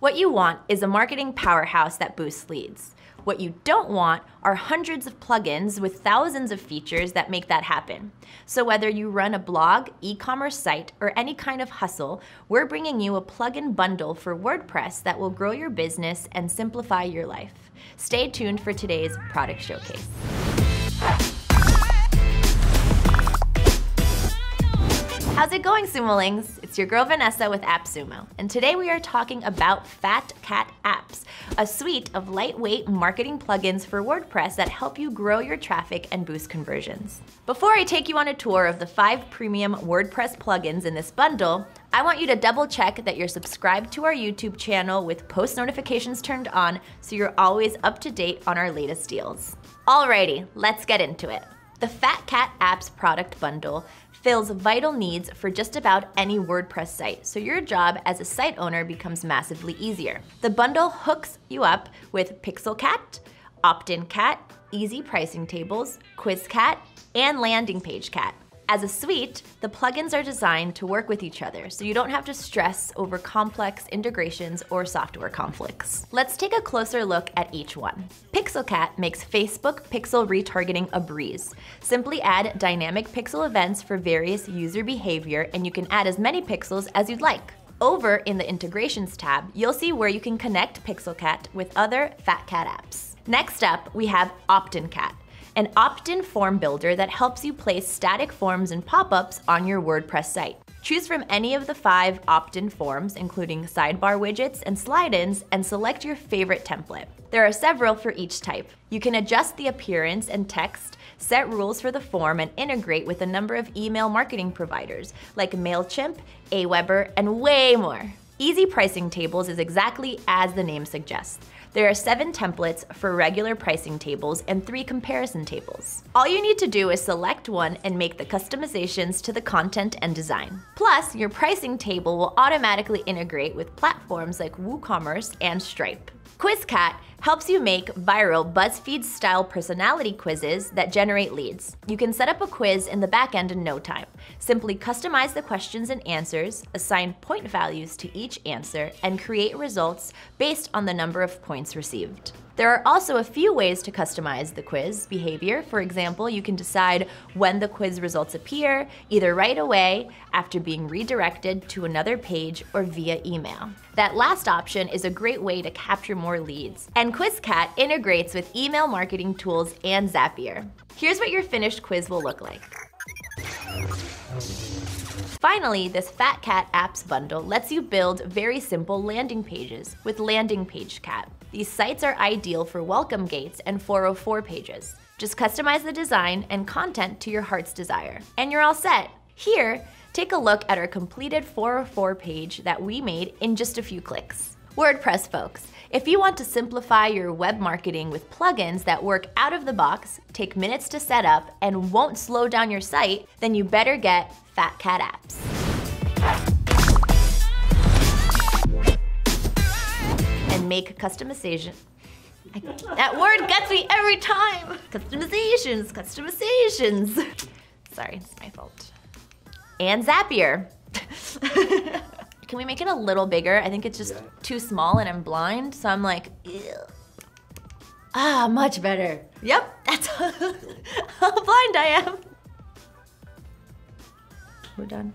What you want is a marketing powerhouse that boosts leads. What you don't want are hundreds of plugins with thousands of features that make that happen. So whether you run a blog, e-commerce site, or any kind of hustle, we're bringing you a plugin bundle for WordPress that will grow your business and simplify your life. Stay tuned for today's product showcase. How's it going, Sumolings? It's your girl Vanessa with AppSumo, and today we are talking about Fatcat Apps, a suite of lightweight marketing plugins for WordPress that help you grow your traffic and boost conversions. Before I take you on a tour of the 5 premium WordPress plugins in this bundle, I want you to double check that you're subscribed to our YouTube channel with post notifications turned on so you're always up to date on our latest deals. Alrighty, let's get into it. The Fatcat Apps product bundle fills vital needs for just about any WordPress site, so your job as a site owner becomes massively easier. The bundle hooks you up with PixelCat, OptinCat, Easy Pricing Tables, QuizCat, and Landing Page Cat. As a suite, the plugins are designed to work with each other, so you don't have to stress over complex integrations or software conflicts. Let's take a closer look at each one. PixelCat makes Facebook pixel retargeting a breeze. Simply add dynamic pixel events for various user behavior, and you can add as many pixels as you'd like. Over in the Integrations tab, you'll see where you can connect PixelCat with other Fatcat apps. Next up, we have OptinCat, an opt-in form builder that helps you place static forms and pop-ups on your WordPress site. Choose from any of the 5 opt-in forms, including sidebar widgets and slide-ins, and select your favorite template. There are several for each type. You can adjust the appearance and text, set rules for the form, and integrate with a number of email marketing providers like MailChimp, AWeber, and way more. Easy Pricing Tables is exactly as the name suggests. There are 7 templates for regular pricing tables and 3 comparison tables. All you need to do is select one and make the customizations to the content and design. Plus, your pricing table will automatically integrate with platforms like WooCommerce and Stripe. QuizCat helps you make viral BuzzFeed-style personality quizzes that generate leads. You can set up a quiz in the back end in no time. Simply customize the questions and answers, assign point values to each answer, and create results based on the number of points received. There are also a few ways to customize the quiz behavior. For example, you can decide when the quiz results appear, either right away, after being redirected to another page, or via email. That last option is a great way to capture more leads. And QuizCat integrates with email marketing tools and Zapier. Here's what your finished quiz will look like. Finally, this Fatcat Apps bundle lets you build very simple landing pages with Landing Page Cat. These sites are ideal for welcome gates and 404 pages. Just customize the design and content to your heart's desire, and you're all set. Here, take a look at our completed 404 page that we made in just a few clicks. WordPress folks, if you want to simplify your web marketing with plugins that work out of the box, take minutes to set up, and won't slow down your site, then you better get Fatcat Apps. Make customization. That word gets me every time. Customizations. Sorry, it's my fault. And Zapier. Can we make it a little bigger? I think it's just too small and I'm blind, so I'm like, ew. Ah, much better. Yep, that's how blind I am. We're done.